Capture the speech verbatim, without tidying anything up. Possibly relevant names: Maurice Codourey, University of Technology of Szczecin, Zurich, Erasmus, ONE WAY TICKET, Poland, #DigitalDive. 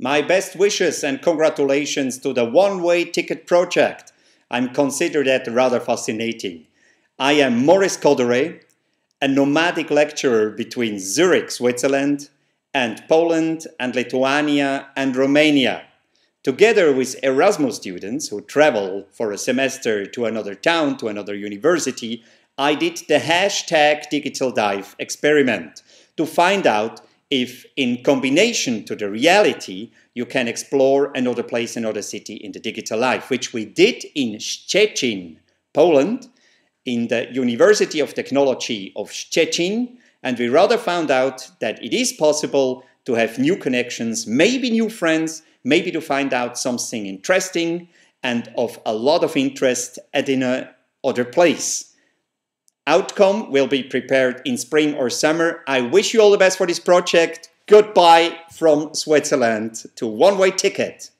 My best wishes and congratulations to the one-way ticket project. I'm considered that rather fascinating. I am Maurice Codourey, a nomadic lecturer between Zurich, Switzerland, and Poland and Lithuania and Romania. Together with Erasmus students who travel for a semester to another town, to another university, I did the hashtag Digital Dive experiment to find out if, in combination to the reality, you can explore another place, another city in the digital life, which we did in Szczecin, Poland, in the University of Technology of Szczecin, and we rather found out that it is possible to have new connections, maybe new friends, maybe to find out something interesting and of a lot of interest at in a other place. Outcome will be prepared in spring or summer. I wish you all the best for this project. Goodbye from Switzerland to One Way Ticket.